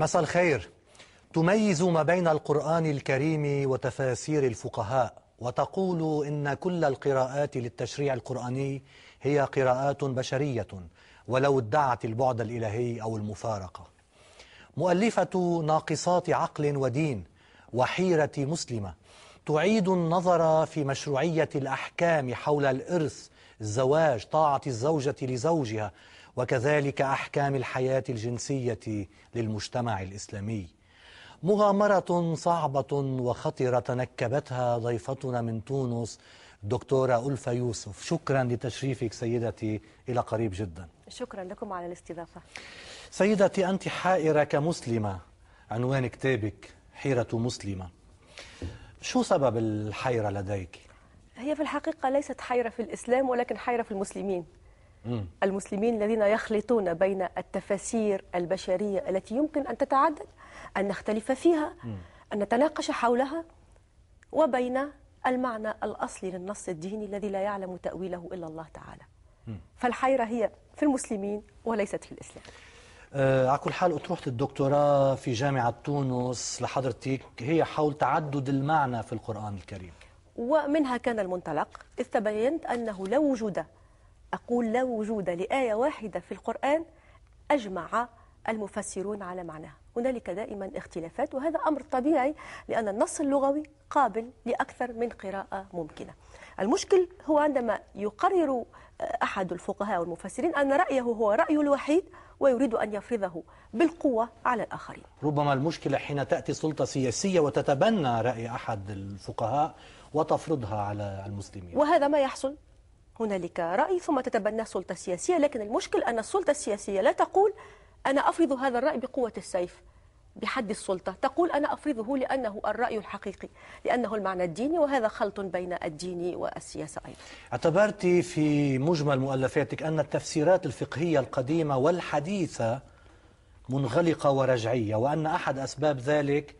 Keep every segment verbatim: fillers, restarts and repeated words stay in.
مساء الخير. تميز ما بين القرآن الكريم وتفاسير الفقهاء، وتقول إن كل القراءات للتشريع القرآني هي قراءات بشرية ولو ادعت البعد الإلهي أو المفارقة. مؤلفة ناقصات عقل ودين وحيرة مسلمة تعيد النظر في مشروعية الأحكام حول الإرث، الزواج، طاعة الزوجة لزوجها، وكذلك أحكام الحياة الجنسية للمجتمع الإسلامي. مغامرة صعبة وخطرة تنكبتها ضيفتنا من تونس الدكتورة ألفى يوسف. شكرا لتشريفك سيدتي إلى قريب جدا. شكرا لكم على الاستضافة. سيدتي، أنت حائرة كمسلمة، عنوان كتابك حيرة مسلمة. شو سبب الحيرة لديك؟ هي في الحقيقة ليست حيرة في الإسلام، ولكن حيرة في المسلمين مم. المسلمين الذين يخلطون بين التفاسير البشرية التي يمكن أن تتعدد، أن نختلف فيها، مم. أن نتناقش حولها، وبين المعنى الأصلي للنص الديني الذي لا يعلم تأويله إلا الله تعالى. مم. فالحيرة هي في المسلمين وليست في الإسلام. أه على كل حال، أطروحة الدكتوراه في جامعة تونس لحضرتك هي حول تعدد المعنى في القرآن الكريم، ومنها كان المنطلق، إذ تبينت أنه لا وجود، أقول لا وجود لآية واحدة في القرآن أجمع المفسرون على معناها. هنالك دائما اختلافات، وهذا أمر طبيعي لأن النص اللغوي قابل لأكثر من قراءة ممكنة. المشكل هو عندما يقرر أحد الفقهاء والمفسرين أن رأيه هو رأي الوحيد ويريد أن يفرضه بالقوة على الآخرين. ربما المشكلة حين تأتي سلطة سياسية وتتبنى رأي أحد الفقهاء وتفرضها على المسلمين، وهذا ما يحصل. هنالك رأي ثم تتبناه سلطة سياسية، لكن المشكل أن السلطة السياسية لا تقول أنا أفرض هذا الرأي بقوة السيف بحد السلطة، تقول أنا أفرضه لأنه الرأي الحقيقي، لأنه المعنى الديني، وهذا خلط بين الدين والسياسة أيضا. اعتبرتي في مجمل مؤلفاتك أن التفسيرات الفقهية القديمة والحديثة منغلقة ورجعية، وأن أحد أسباب ذلك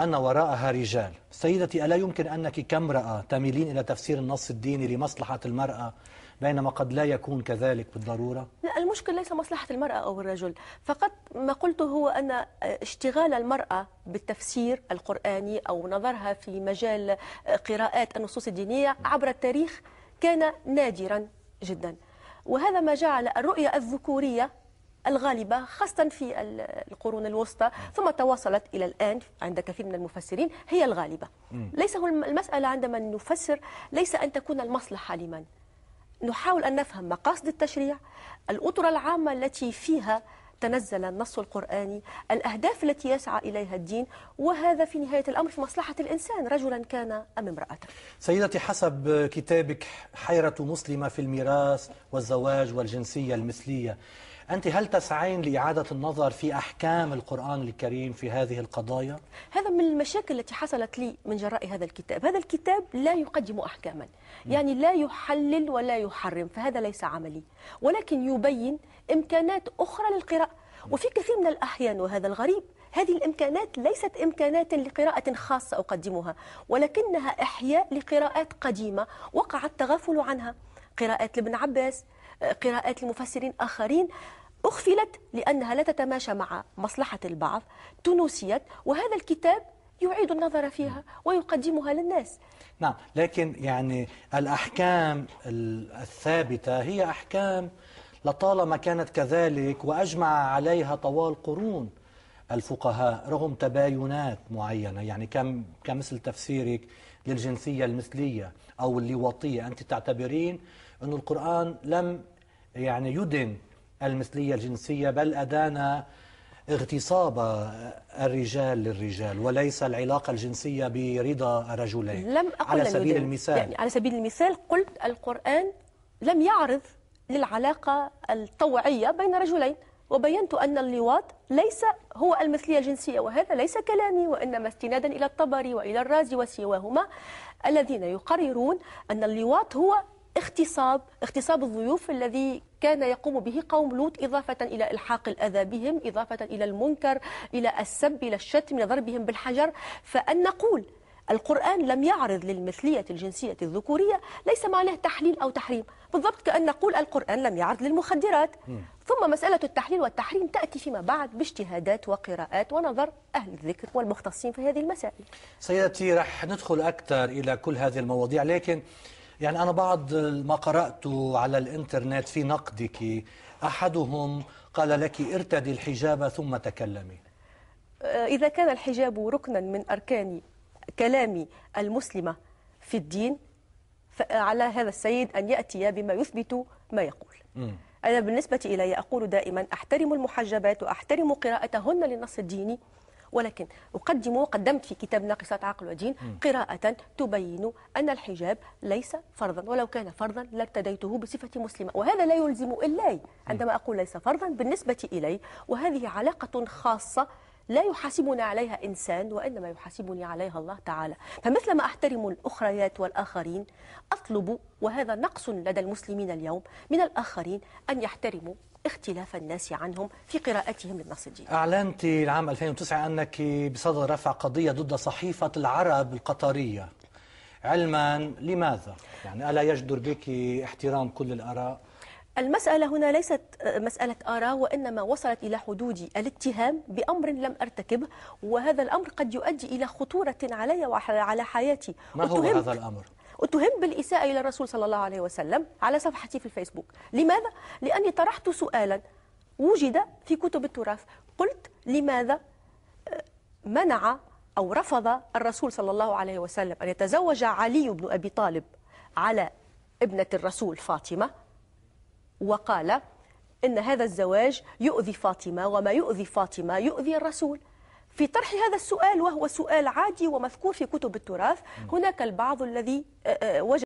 أن وراءها رجال. سيدتي، ألا يمكن أنك كامرأة تميلين إلى تفسير النص الديني لمصلحة المرأة بينما قد لا يكون كذلك بالضرورة؟ لا، المشكل ليس مصلحة المرأة أو الرجل، فقط ما قلته هو أن اشتغال المرأة بالتفسير القرآني أو نظرها في مجال قراءات النصوص الدينية عبر التاريخ كان نادرا جدا، وهذا ما جعل الرؤية الذكورية الغالبة خاصة في القرون الوسطى، ثم تواصلت إلى الآن عند كثير من المفسرين، هي الغالبة. ليس المسألة عندما نفسر ليس أن تكون المصلحة لمن، نحاول أن نفهم مقاصد التشريع، الأطر العامة التي فيها تنزل النص القرآني، الأهداف التي يسعى إليها الدين، وهذا في نهاية الأمر في مصلحة الإنسان رجلا كان أم امرأة. سيدتي، حسب كتابك حيرة مسلمة في الميراث والزواج والجنسية المثلية، أنت هل تسعين لإعادة النظر في أحكام القرآن الكريم في هذه القضايا؟ هذا من المشاكل التي حصلت لي من جراء هذا الكتاب. هذا الكتاب لا يقدم أحكاما، يعني لا يحلل ولا يحرم، فهذا ليس عملي، ولكن يبين إمكانات أخرى للقراءة. وفي كثير من الأحيان، وهذا الغريب، هذه الإمكانات ليست إمكانات لقراءة خاصة أقدمها، ولكنها إحياء لقراءات قديمة وقع التغافل عنها، قراءات لابن عباس، قراءات لمفسرين آخرين أخفلت لأنها لا تتماشى مع مصلحة البعض، تنسيت، وهذا الكتاب يعيد النظر فيها ويقدمها للناس. نعم، لكن يعني الأحكام الثابتة هي أحكام لطالما كانت كذلك وأجمع عليها طوال قرون الفقهاء رغم تباينات معينة، يعني كم كمثل تفسيرك للجنسية المثلية أو اللواطية. أنت تعتبرين أن القرآن لم يعني يدن المثلية الجنسية، بل أدان اغتصاب الرجال للرجال وليس العلاقة الجنسية برضا الرجلين. لم أقل على سبيل يدن. المثال يعني على سبيل المثال قلت القرآن لم يعرض للعلاقة الطوعية بين رجلين، وبينت أن اللواط ليس هو المثلية الجنسية، وهذا ليس كلامي، وإنما استنادا إلى الطبري وإلى الرازي وسواهما الذين يقررون أن اللواط هو اغتصاب اغتصاب الضيوف الذي كان يقوم به قوم لوط، إضافة إلى إلحاق الأذى بهم، إضافة إلى المنكر، إلى السب، إلى الشتم، إلى ضربهم بالحجر. فأن نقول القرآن لم يعرض للمثلية الجنسية الذكورية ليس معناه تحليل أو تحريم، بالضبط كأن نقول القرآن لم يعرض للمخدرات. ثم مسألة التحليل والتحريم تأتي فيما بعد باجتهادات وقراءات ونظر أهل الذكر والمختصين في هذه المسائل. سيدتي رح ندخل أكثر إلى كل هذه المواضيع، لكن يعني أنا بعض ما قرأته على الإنترنت في نقدك أحدهم قال لك ارتدي الحجاب ثم تكلمي. إذا كان الحجاب ركنا من أركان كلام المسلمة في الدين فعلى هذا السيد أن يأتي بما يثبت ما يقول. م. أنا بالنسبة إلي أقول دائما أحترم المحجبات وأحترم قراءتهن للنص الديني، ولكن أقدم وقدمت في كتاب ناقصات عقل ودين قراءة تبين أن الحجاب ليس فرضا، ولو كان فرضا لارتديته بصفة مسلمة، وهذا لا يلزم إلاي عندما أقول ليس فرضا بالنسبة إلي، وهذه علاقة خاصة لا يحاسبنا عليها إنسان وإنما يحاسبني عليها الله تعالى. فمثلما أحترم الأخريات والآخرين أطلب، وهذا نقص لدى المسلمين اليوم، من الآخرين أن يحترموا اختلاف الناس عنهم في قراءتهم للنص الديني. أعلنت العام ألفين وتسعة أنك بصدد رفع قضية ضد صحيفة العرب القطرية، علما لماذا؟ يعني ألا يجدر بك احترام كل الآراء؟ المسألة هنا ليست مسألة آراء، وإنما وصلت إلى حدود الاتهام بأمر لم أرتكبه، وهذا الأمر قد يؤدي إلى خطورة علي وعلى حياتي. ما هو هذا الأمر؟ أتهم بالإساءة إلى الرسول صلى الله عليه وسلم على صفحتي في الفيسبوك. لماذا؟ لأني طرحت سؤالا وجد في كتب التراث، قلت لماذا منع أو رفض الرسول صلى الله عليه وسلم أن يتزوج علي بن أبي طالب على ابنة الرسول فاطمة، وقال إن هذا الزواج يؤذي فاطمة وما يؤذي فاطمة يؤذي الرسول. في طرح هذا السؤال، وهو سؤال عادي ومذكور في كتب التراث، هناك البعض الذي وجد